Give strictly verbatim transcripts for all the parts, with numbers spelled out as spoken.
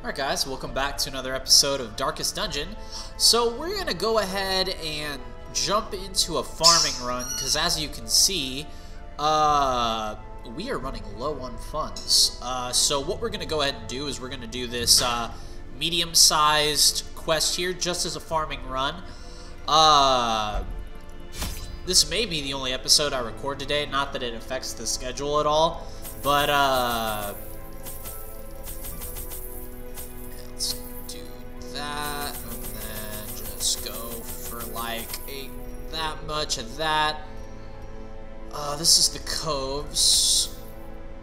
Alright guys, welcome back to another episode of Darkest Dungeon. So we're going to go ahead and jump into a farming run, because as you can see, uh, we are running low on funds. Uh, so what we're going to go ahead and do is we're going to do this uh, medium-sized quest here, just as a farming run. Uh, this may be the only episode I record today, not that it affects the schedule at all, but... Uh, that, and then just go for like a, that much of that. Uh, this is the coves.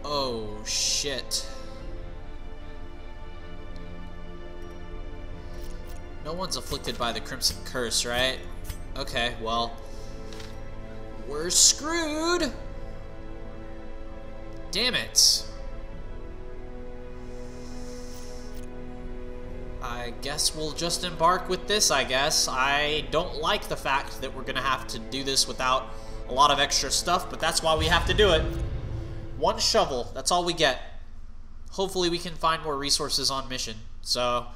Oh shit. No one's afflicted by the Crimson Curse, right? Okay, well, we're screwed. Damn it. I guess we'll just embark with this, I guess. I don't like the fact that we're going to have to do this without a lot of extra stuff, but that's why we have to do it. One shovel, that's all we get. Hopefully we can find more resources on mission. So,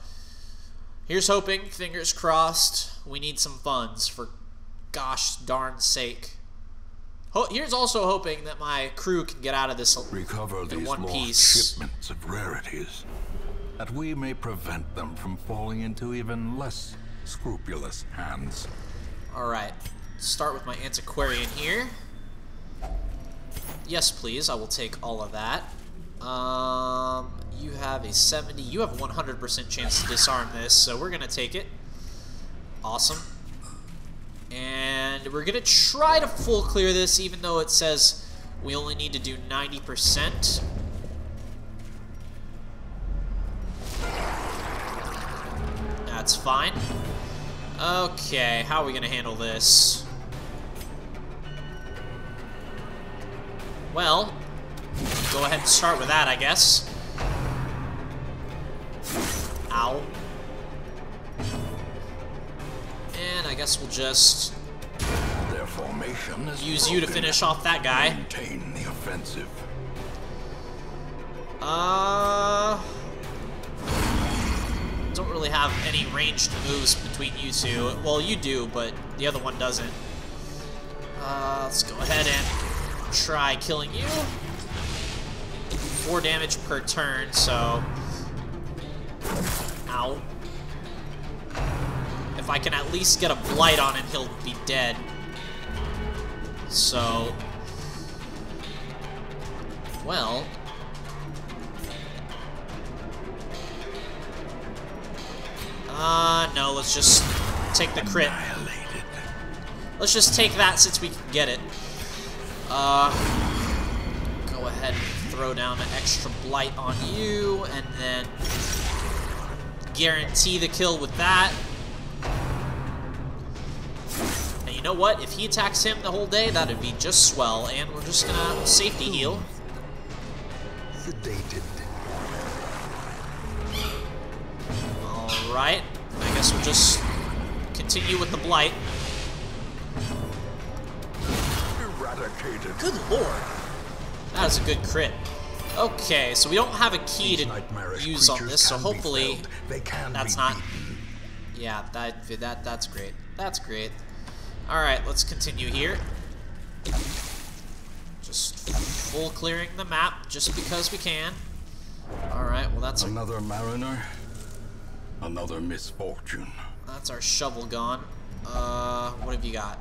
here's hoping, fingers crossed, we need some funds for gosh darn sake. Ho here's also hoping that my crew can get out of this Recover in these one more piece. Shipments of rarities. That we may prevent them from falling into even less scrupulous hands. Alright, start with my Antiquarian here. Yes, please, I will take all of that. Um, you have a seventy, you have a one hundred percent chance to disarm this, so we're gonna take it. Awesome. And we're gonna try to full clear this, even though it says we only need to do ninety percent. That's fine. Okay, how are we gonna handle this? Well, go ahead and start with that, I guess. Ow. And I guess we'll just Their formation is use broken. You to finish off that guy. Maintain the offensive. Uh... Don't really have any ranged moves between you two. Well, you do, but the other one doesn't. Uh, let's go ahead and try killing you. Four damage per turn, so... Ow. If I can at least get a blight on him, he'll be dead. So... Well... Uh, no, let's just take the crit. Let's just take that since we can get it. Uh, go ahead and throw down an extra blight on you, and then guarantee the kill with that. And you know what? If he attacks him the whole day, that'd be just swell, and we're just gonna safety heal. Sedated. Right, I guess we'll just continue with the blight. Eradicated. Good lord. That was a good crit. Okay, so we don't have a key to use on this, so hopefully they can that's not... Yeah, that, that that's great. That's great. Alright, let's continue here. Just full clearing the map, just because we can. Alright, well that's... Another a... mariner? Another misfortune. That's our shovel gone. Uh, what have you got?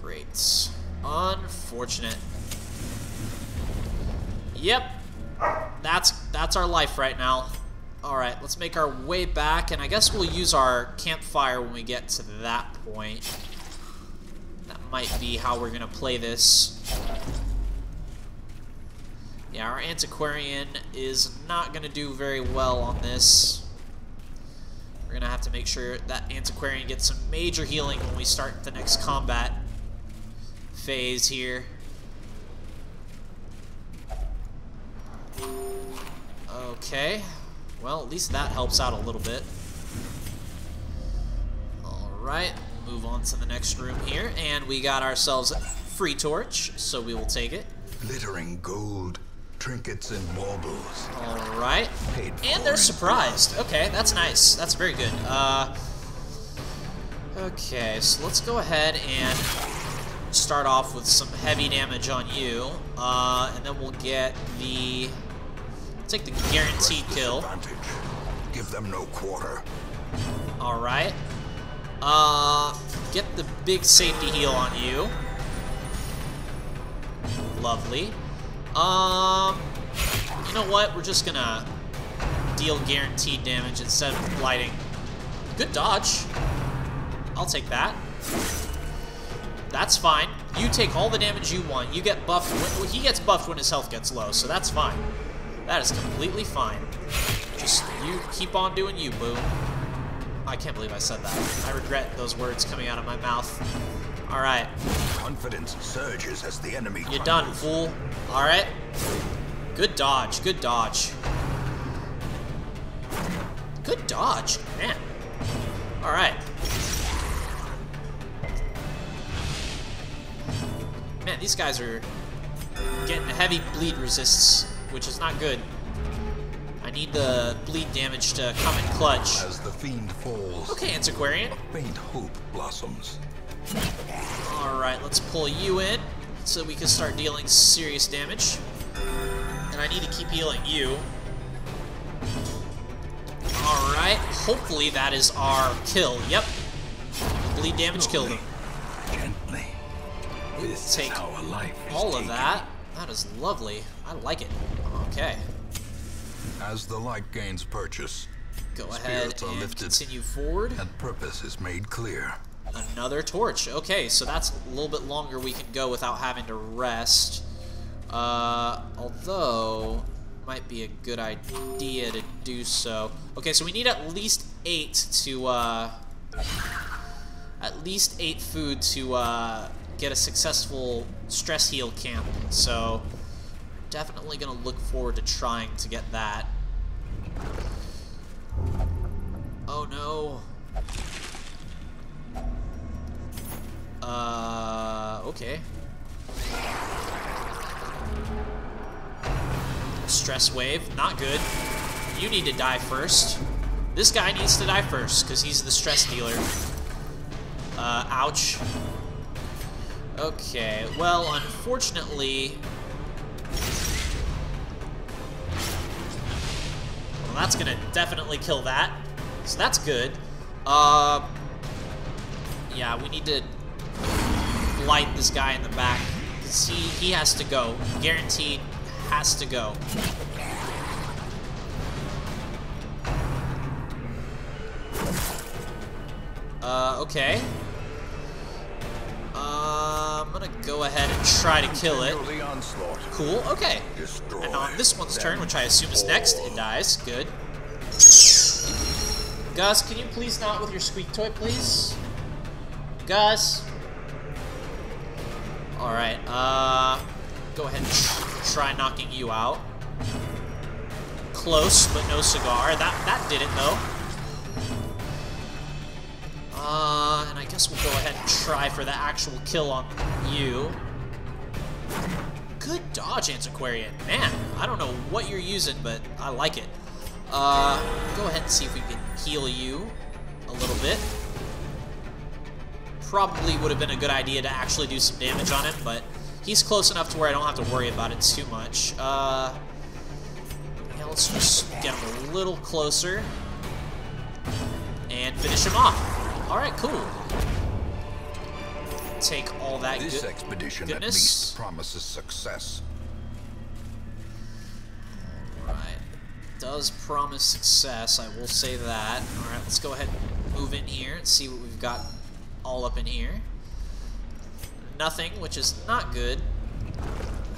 Great. Unfortunate. Yep. That's that's our life right now. Alright, let's make our way back, and I guess we'll use our campfire when we get to that point. That might be how we're gonna play this. Yeah, our Antiquarian is not going to do very well on this. We're going to have to make sure that Antiquarian gets some major healing when we start the next combat phase here. Okay. Well, at least that helps out a little bit. Alright, move on to the next room here. And we got ourselves a free torch, so we will take it. Glittering gold. trinkets and baubles. All right. And they're surprised. Okay, that's nice. That's very good. Uh, okay, so let's go ahead and start off with some heavy damage on you, uh, and then we'll get the take the guaranteed kill. Give them no quarter. All right. Uh, get the big safety heal on you. Lovely. Um, you know what? We're just gonna deal guaranteed damage instead of lighting. Good dodge. I'll take that. That's fine. You take all the damage you want. You get buffed. When, he gets buffed when his health gets low, so that's fine. That is completely fine. Just you keep on doing you, boo. I can't believe I said that. I regret those words coming out of my mouth. All right. Confidence surges as the enemy. You're crumbles. Done, fool. All right. Good dodge. Good dodge. Good dodge, man. All right. Man, these guys are getting heavy bleed resists, which is not good. I need the bleed damage to come in clutch. As the fiend falls, okay, Antiquarian. A faint hope blossoms. All right, let's pull you in so we can start dealing serious damage. And I need to keep healing you. All right, hopefully that is our kill. Yep, bleed damage killed him. We'll take all of that. That is lovely. I like it. Okay. As the light gains purchase, go ahead and continue forward. And purpose is made clear. Another torch. Okay, so that's a little bit longer we can go without having to rest. Uh, although, might be a good idea to do so. Okay, so we need at least eight to, uh, at least eight food to, uh, get a successful stress heal camp, so definitely gonna look forward to trying to get that. Oh no. Uh, okay. Stress wave, not good. You need to die first. This guy needs to die first, because he's the stress dealer. Uh, ouch. Okay, well, unfortunately... Well, that's gonna definitely kill that, so that's good. Uh, yeah, we need to blight this guy in the back, because he, he has to go. Guaranteed has to go. Uh, okay. Uh, I'm gonna go ahead and try to kill it. Cool, okay. And on this one's turn, which I assume is next, it dies. Good. Gus, can you please not with your squeak toy, please? Gus? Alright, uh... go ahead and try knocking you out. Close, but no cigar. That, that did it, though. Uh, and I guess we'll go ahead and try for the actual kill on you. Good dodge, Antiquarian. Man, I don't know what you're using, but I like it. Uh, go ahead and see if we can heal you a little bit. Probably would have been a good idea to actually do some damage on him, but he's close enough to where I don't have to worry about it too much. Uh, yeah, let's just get him a little closer and finish him off. All right, cool. Take all that goodness. This expedition at least promises success. All right, it does promise success. I will say that. All right, let's go ahead and move in here and see what we've got all up in here. Nothing, which is not good.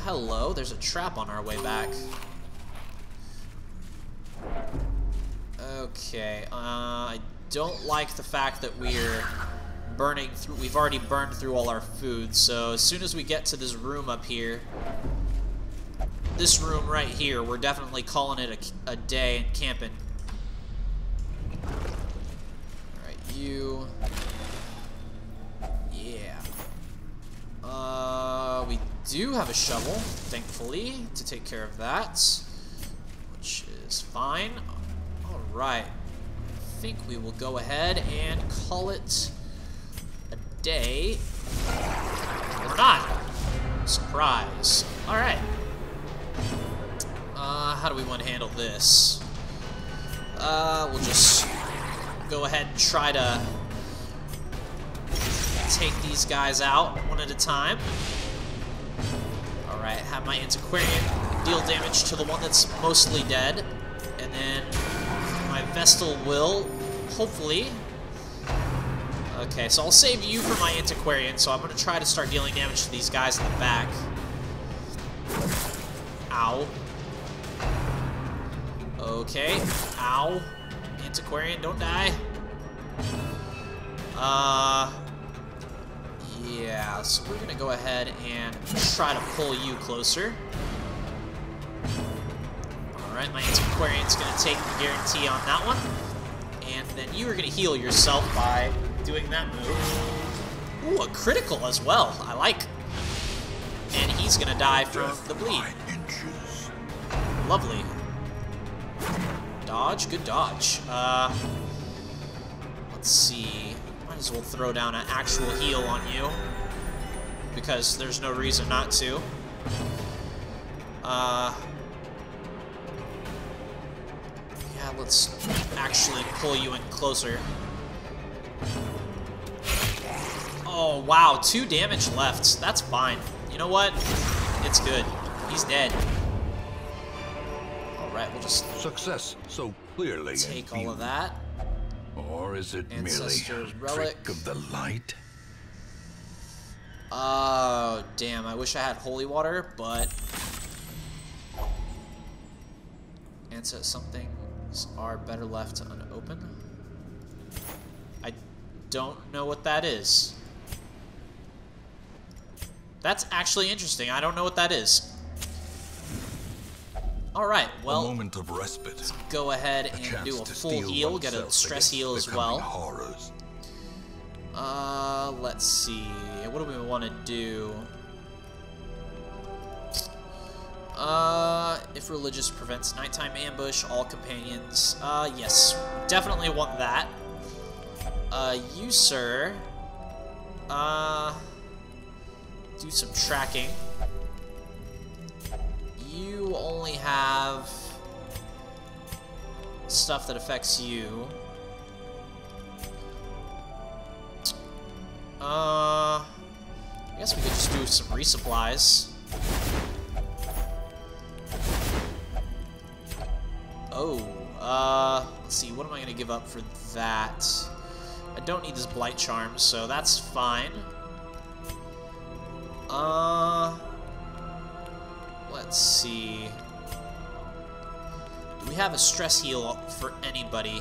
Hello, there's a trap on our way back. Okay. Uh, I don't like the fact that we're burning through. We've already burned through all our food, so as soon as we get to this room up here, this room right here, we're definitely calling it a, a day and camping. All right, you. Yeah. Uh, we do have a shovel, thankfully, to take care of that, which is fine. All right. I think we will go ahead and call it a day. Or not. Surprise. All right. Uh, how do we want to handle this? Uh, we'll just go ahead and try to take these guys out one at a time. Alright, have my Antiquarian deal damage to the one that's mostly dead. And then my Vestal will, hopefully... Okay, so I'll save you for my Antiquarian, so I'm going to try to start dealing damage to these guys in the back. Ow. Okay. Ow. Antiquarian, don't die. Uh... Yeah, so we're gonna go ahead and try to pull you closer. Alright, my Antiquarian's gonna take the guarantee on that one. And then you are gonna heal yourself by doing that move. Ooh, a critical as well. I like. And he's gonna die from the bleed. Lovely. Dodge, good dodge. Uh, let's see. Might as well throw down an actual heal on you because there's no reason not to. Uh, yeah, let's actually pull you in closer. Oh wow, two damage left. That's fine. You know what? It's good. He's dead. Alright, we'll just success so clearly take all of that. Or is it Ancestor's merely a relic. Trick of the light? Oh damn, I wish I had holy water, but Ancestor somethings are better left unopened. I don't know what that is. That's actually interesting. I don't know what that is. Alright, well, a moment of respite. Let's go ahead and do a full heal, get a stress heal as well. Horrors. Uh, let's see, what do we want to do? Uh, if religious prevents nighttime ambush, all companions. Uh, yes, definitely want that. Uh, you, sir, uh, do some tracking. You only have stuff that affects you. Uh, I guess we could just do some resupplies. Oh, uh, let's see, what am I gonna give up for that? I don't need this Blight Charm, so that's fine. Uh... Let's see. Do we have a stress heal for anybody?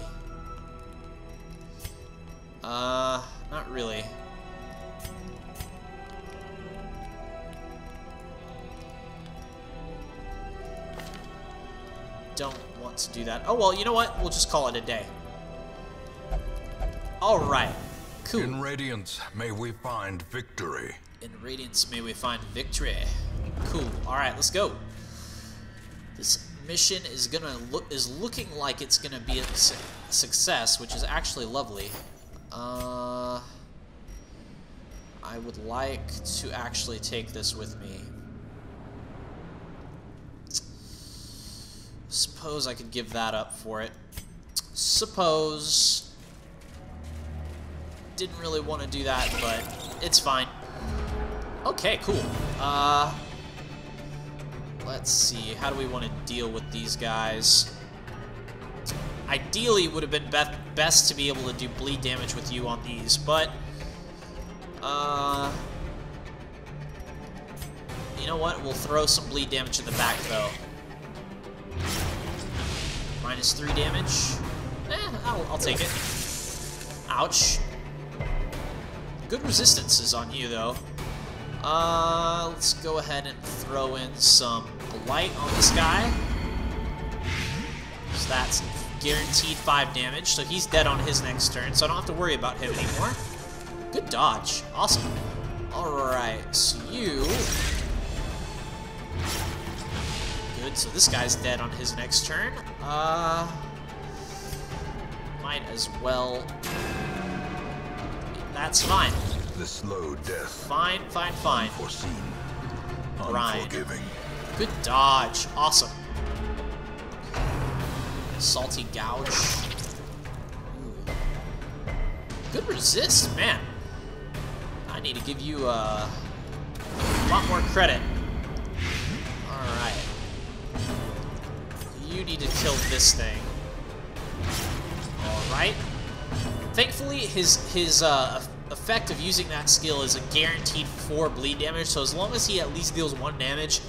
Uh, not really. Don't want to do that. Oh, well, you know what? We'll just call it a day. All right. Cool. In radiance, may we find victory. In radiance, may we find victory. Cool. All right, let's go. This mission is gonna look is looking like it's gonna be a su success, which is actually lovely. Uh, I would like to actually take this with me. Suppose I could give that up for it. Suppose didn't really want to do that, but it's fine. Okay, cool. Uh. Let's see, how do we want to deal with these guys? Ideally, it would have been be best to be able to do bleed damage with you on these, but... Uh... You know what? We'll throw some bleed damage in the back, though. Minus three damage. Eh, I'll, I'll take it. Ouch. Good resistances on you, though. Uh, let's go ahead and throw in some Blight on this guy. So that's guaranteed five damage, so he's dead on his next turn, so I don't have to worry about him anymore. Good dodge. Awesome. Alright, so you so this guy's dead on his next turn. Uh, might as well. That's fine. The slow death. Fine, fine, fine. Unforeseen. Brian. Good dodge. Awesome. Salty Gouge. Ooh. Good resist, man. I need to give you uh, a lot more credit. Alright. You need to kill this thing. Alright. Thankfully, his, his uh, effect of using that skill is a guaranteed four bleed damage, so as long as he at least deals one damage,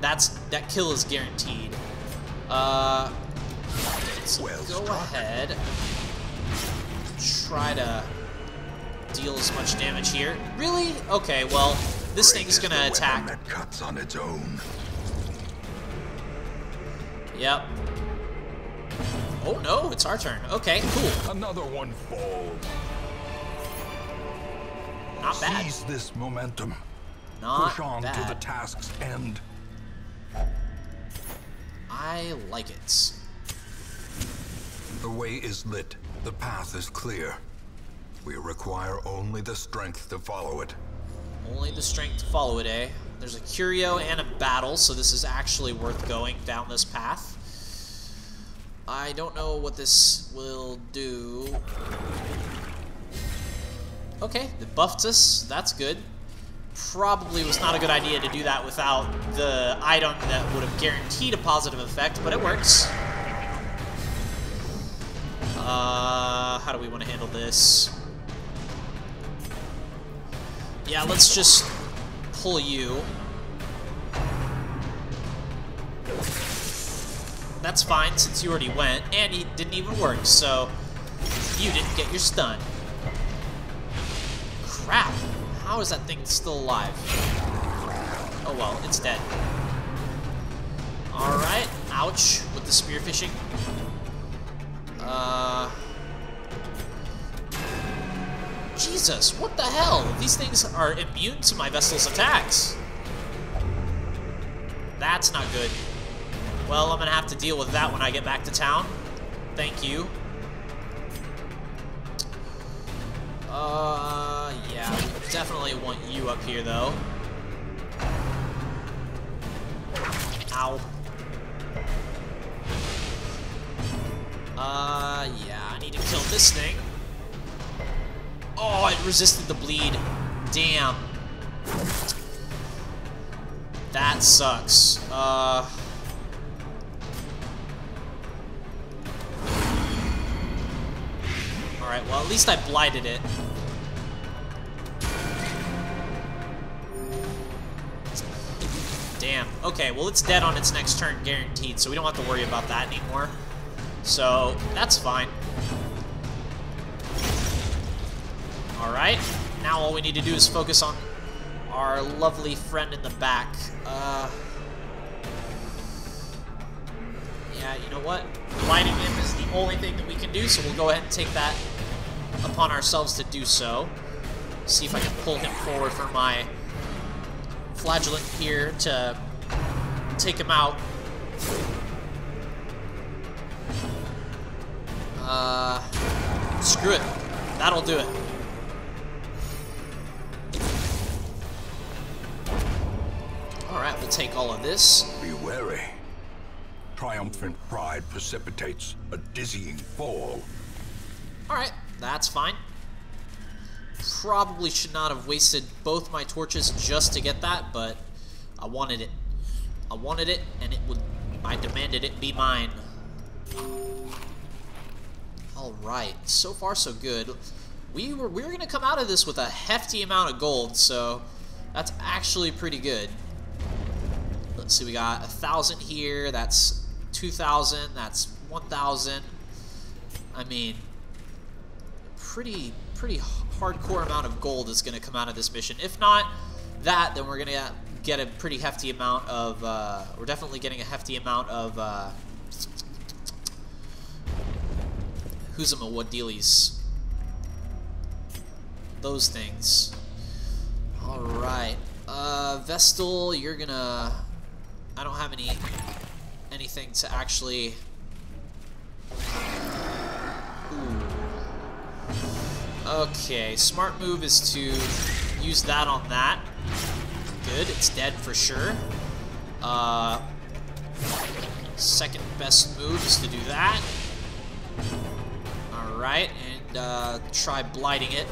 that's that kill is guaranteed. Uh... So well go struck. ahead, try to deal as much damage here. Really? Okay, well, this Break thing's gonna attack. That cuts on its own. Yep. Oh no, it's our turn. Okay, cool. Another one falls. Not bad. Seize this momentum. Not Push on bad. to the task's end. I like it. The way is lit, the path is clear. We require only the strength to follow it. Only the strength to follow it, eh? There's a curio and a battle, so this is actually worth going down this path. I don't know what this will do. Okay, it buffed us, that's good. Probably was not a good idea to do that without the item that would have guaranteed a positive effect, but it works. Uh, how do we want to handle this? Yeah, let's just pull you. That's fine, since you already went, and it didn't even work, so you didn't get your stun. Crap! How is that thing still alive? Oh well, it's dead. Alright, ouch, with the spearfishing. Uh, Jesus, what the hell? These things are immune to my vessel's attacks. That's not good. Well, I'm gonna have to deal with that when I get back to town. Thank you. Uh, yeah, we definitely want you up here, though. Ow. Uh, yeah, I need to kill this thing. Oh, it resisted the bleed. Damn. That sucks. Uh... Alright, well, at least I blighted it. Damn. Okay, well, it's dead on its next turn, guaranteed, so we don't have to worry about that anymore. So, that's fine. Alright, now all we need to do is focus on our lovely friend in the back. Uh, yeah, you know what? Lighting him is the only thing that we can do, so we'll go ahead and take that upon ourselves to do so. See if I can pull him forward for my flagellant here to take him out. Uh, screw it. That'll do it. Alright, we'll take all of this. Be wary. Triumphant pride precipitates a dizzying fall. Alright, that's fine. Probably should not have wasted both my torches just to get that, but I wanted it. I wanted it, and it would. I demanded it be mine. Alright, so far so good. We were we were gonna come out of this with a hefty amount of gold, so that's actually pretty good. Let's see, we got a thousand here, that's two thousand, that's one thousand. I mean, pretty pretty hardcore amount of gold is gonna come out of this mission. If not that, then we're gonna get a pretty hefty amount of uh, we're definitely getting a hefty amount of uh, Kuzuma Wadilis. Those things. Alright. Uh, Vestal, you're gonna I don't have any anything to actually. Ooh. Okay, smart move is to use that on that. Good, it's dead for sure. Uh, second best move is to do that. Alright, and uh, try blighting it.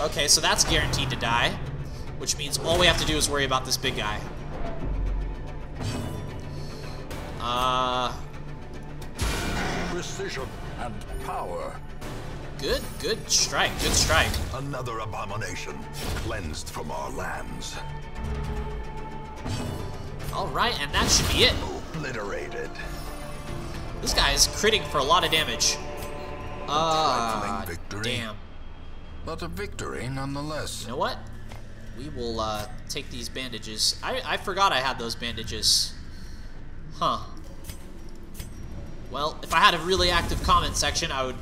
Okay, so that's guaranteed to die, which means all we have to do is worry about this big guy. Uh, Precision and power. Good, good strike, good strike. Another abomination cleansed from our lands. Alright, and that should be it. Obliterated. This guy is critting for a lot of damage. Ah, uh, damn. But a victory nonetheless. You know what? We will uh, take these bandages. I, I forgot I had those bandages. Huh. Well, if I had a really active comment section, I would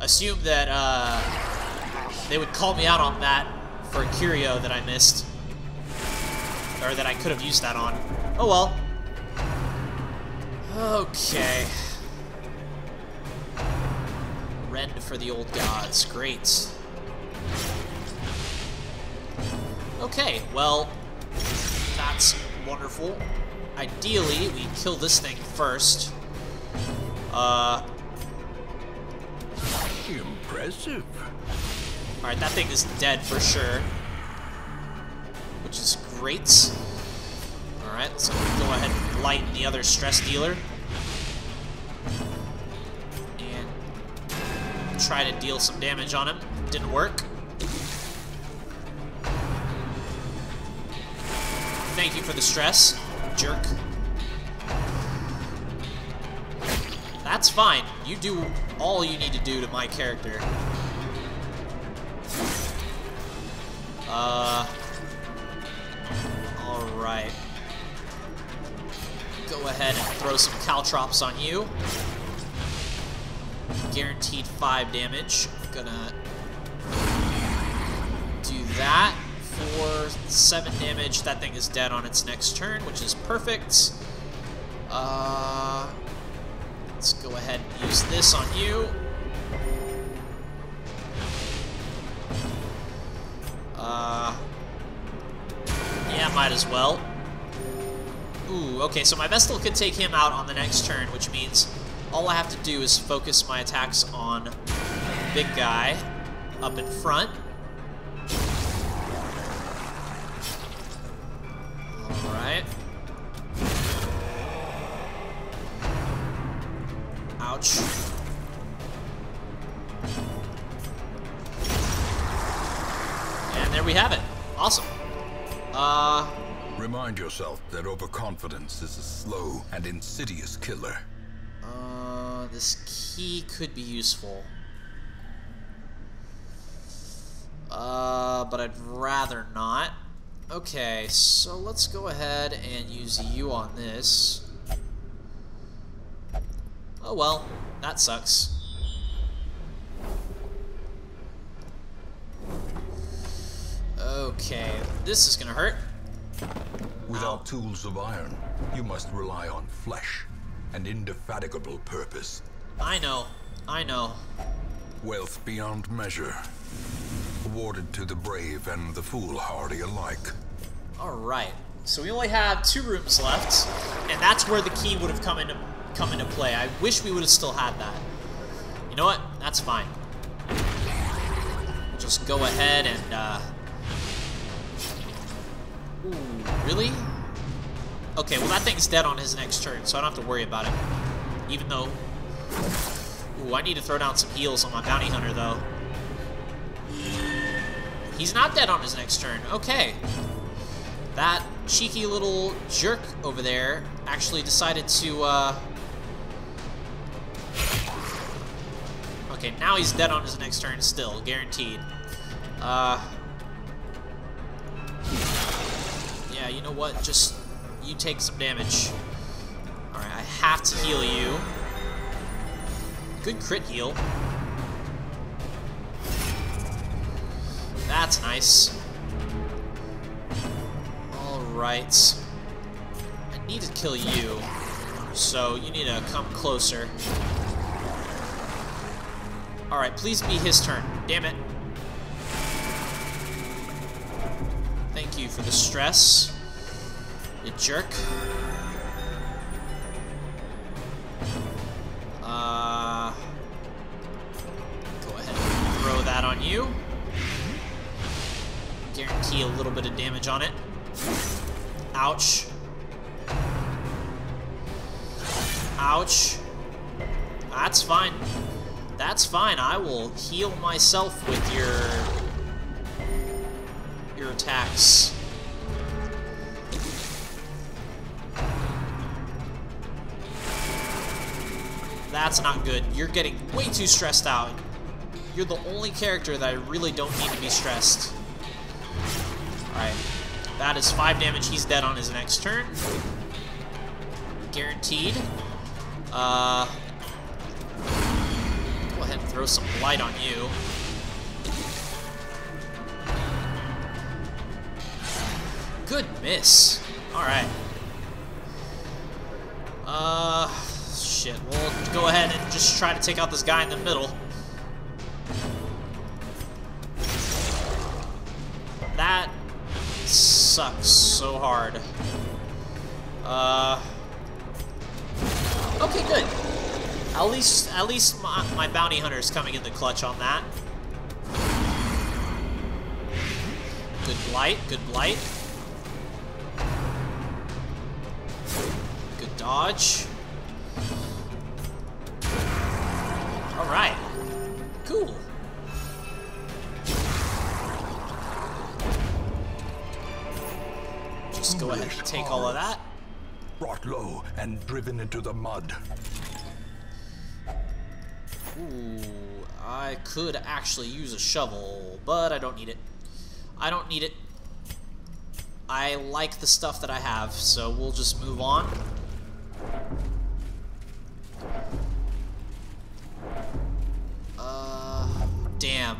assume that uh, they would call me out on that for a curio that I missed. Or that I could have used that on. Oh well. Okay. Rend for the old gods. Great. Okay, well, that's wonderful. Ideally, we kill this thing first. Uh. Impressive. Alright, that thing is dead for sure. Which is great. Alright, so we'll go ahead and lighten the other stress dealer. And try to deal some damage on him. Didn't work. Thank you for the stress, jerk. That's fine. You do all you need to do to my character. Uh... Alright. Go ahead and throw some caltrops on you. Guaranteed five damage. Gonna do that for seven damage. That thing is dead on its next turn, which is perfect. Uh, let's go ahead and use this on you. Uh, yeah, might as well. Ooh, okay, so my Vestal could take him out on the next turn, which means all I have to do is focus my attacks on the big guy up in front. Alright. Ouch. And there we have it. Awesome. Uh... Remind yourself that overconfidence is a slow and insidious killer. Uh, this key could be useful. Uh, but I'd rather not. Okay, so let's go ahead and use you on this. Oh well, that sucks. Okay, this is gonna hurt. Without Ow. tools of iron, you must rely on flesh, an indefatigable purpose. I know, I know. Wealth beyond measure, awarded to the brave and the foolhardy alike. Alright, so we only have two rooms left, and that's where the key would have come into, come into play. I wish we would have still had that. You know what? That's fine. Just go ahead and, uh... Ooh, really? Okay, well that thing's dead on his next turn, so I don't have to worry about it. Even though... Ooh, I need to throw down some heals on my Bounty Hunter, though. He's not dead on his next turn. Okay. That cheeky little jerk over there actually decided to, uh... Okay, now he's dead on his next turn still, guaranteed. Uh... Yeah, you know what? Just, you take some damage. Alright, I have to heal you. Good crit heal. That's nice. rights. I need to kill you, so you need to come closer. Alright, please be his turn. Damn it. Thank you for the stress, you jerk. Uh, go ahead and throw that on you. Guarantee a little bit of damage on it. Ouch. Ouch. That's fine. That's fine. I will heal myself with your your attacks. That's not good. You're getting way too stressed out. You're the only character that I really don't need to be stressed. Alright. That is five damage. He's dead on his next turn. Guaranteed. Uh, go ahead and throw some light on you. Good miss. Alright. Uh, shit. We'll go ahead and just try to take out this guy in the middle. That sucks so hard. Uh... Okay, good. At least, at least my, my bounty hunter is coming in the clutch on that. Good blight, good blight. Good dodge. Alright. Cool. Just go ahead and take all of that. Brought low and driven into the mud. Ooh, I could actually use a shovel, but I don't need it. I don't need it. I like the stuff that I have, so we'll just move on. Uh, damn.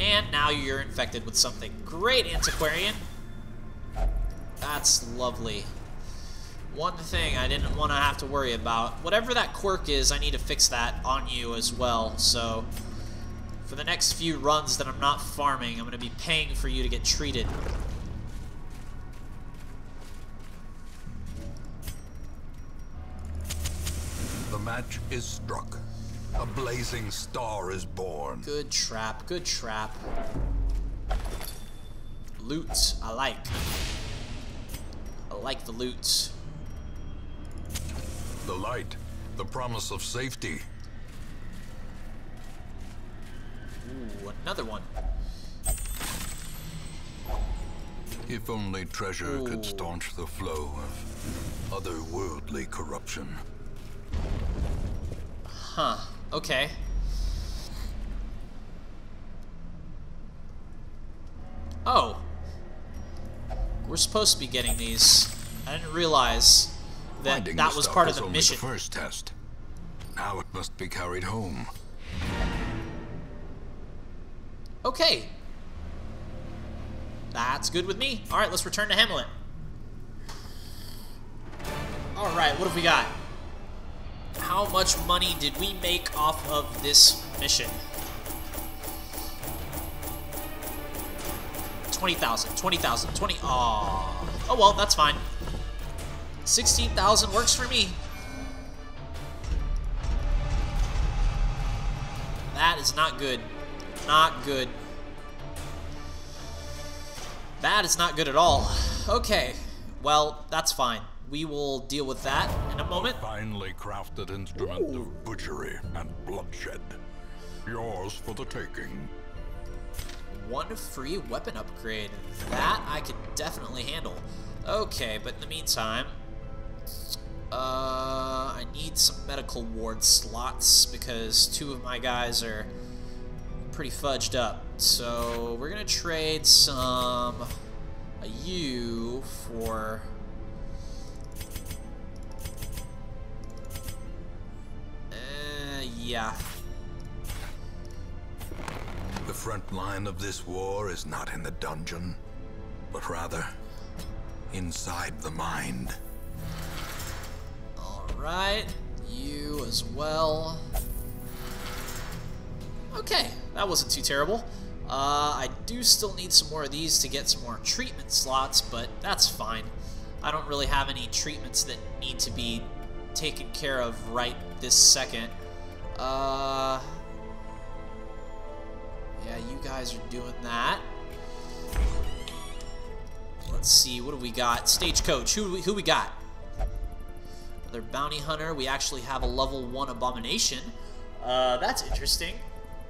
And now you're infected with something. Great, Antiquarian. That's lovely. One thing I didn't want to have to worry about. Whatever that quirk is, I need to fix that on you as well. So, for the next few runs that I'm not farming, I'm going to be paying for you to get treated. The match is struck. A blazing star is born. Good trap, good trap. Loot, I like. I like the loot. The light, the promise of safety. Ooh, another one. If only treasure Ooh. could staunch the flow of otherworldly corruption. Huh. Okay. Oh. We're supposed to be getting these. I didn't realize that Finding that was part of the mission. The first test. Now it must be carried home. Okay. That's good with me. All right, let's return to Hamlet. All right, what have we got? How much money did we make off of this mission? twenty thousand, twenty thousand, twenty. Aww. Oh, well, that's fine. sixteen thousand works for me. That is not good. Not good. That is not good at all. Okay. Well, that's fine. We will deal with that in a moment. A finely crafted instrument Ooh. of butchery and bloodshed. Yours for the taking. One free weapon upgrade. That I could definitely handle. Okay, but in the meantime, uh, I need some medical ward slots because two of my guys are pretty fudged up. So we're gonna trade some a U for. Yeah. The front line of this war is not in the dungeon, but rather inside the mind. All right, you as well. Okay, that wasn't too terrible. Uh, I do still need some more of these to get some more treatment slots, but that's fine. I don't really have any treatments that need to be taken care of right this second. Uh, yeah, you guys are doing that. Let's see, what do we got? Stagecoach, who we, who we got? Another Bounty Hunter. We actually have a level one Abomination. Uh, that's interesting.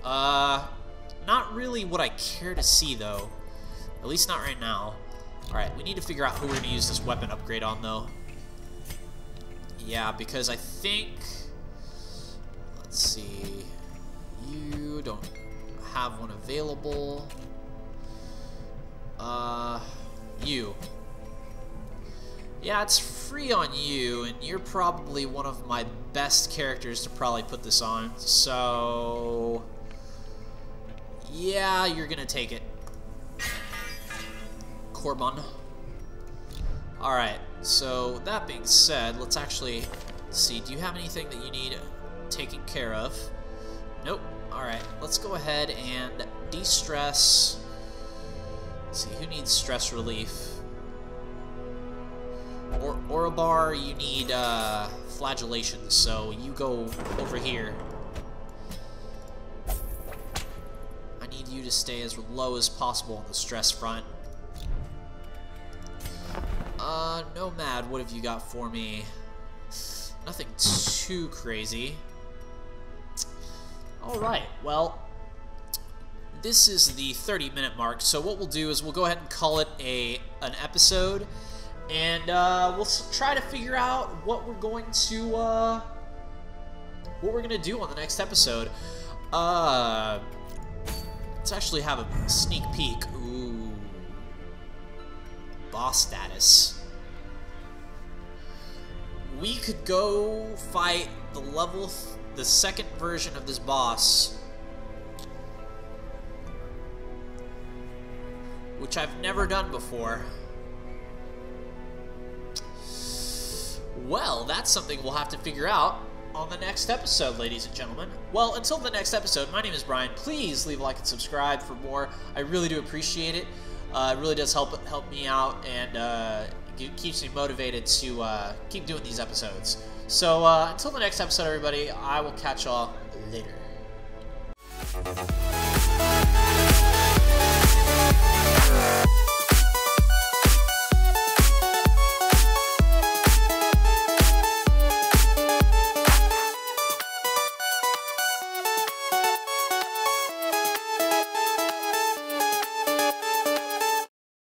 Uh, not really what I care to see, though. At least not right now. Alright, we need to figure out who we're going to use this weapon upgrade on, though. Yeah, because I think... Let's see... You don't have one available. Uh... You. Yeah, it's free on you, and you're probably one of my best characters to probably put this on, so... Yeah, you're gonna take it. Corbun. Alright, so that being said, let's actually see. Do you have anything that you need taken care of? Nope. Alright, let's go ahead and de-stress. Let's see, who needs stress relief? Or Orobar, you need uh, flagellation, so you go over here. I need you to stay as low as possible on the stress front. Uh, Nomad, what have you got for me? Nothing too crazy. Alright, well, this is the thirty minute mark, so what we'll do is we'll go ahead and call it a an episode. And uh, we'll try to figure out what we're going to uh, what we're gonna do on the next episode. Uh, let's actually have a sneak peek. Ooh, boss status. We could go fight the level, th the second version of this boss, which I've never done before. Well, that's something we'll have to figure out on the next episode, ladies and gentlemen. Well, until the next episode, my name is Brian. Please leave a like and subscribe for more. I really do appreciate it. Uh, it really does help help me out, and uh, it keeps me motivated to uh, keep doing these episodes. So uh, until the next episode, everybody, I will catch y'all later.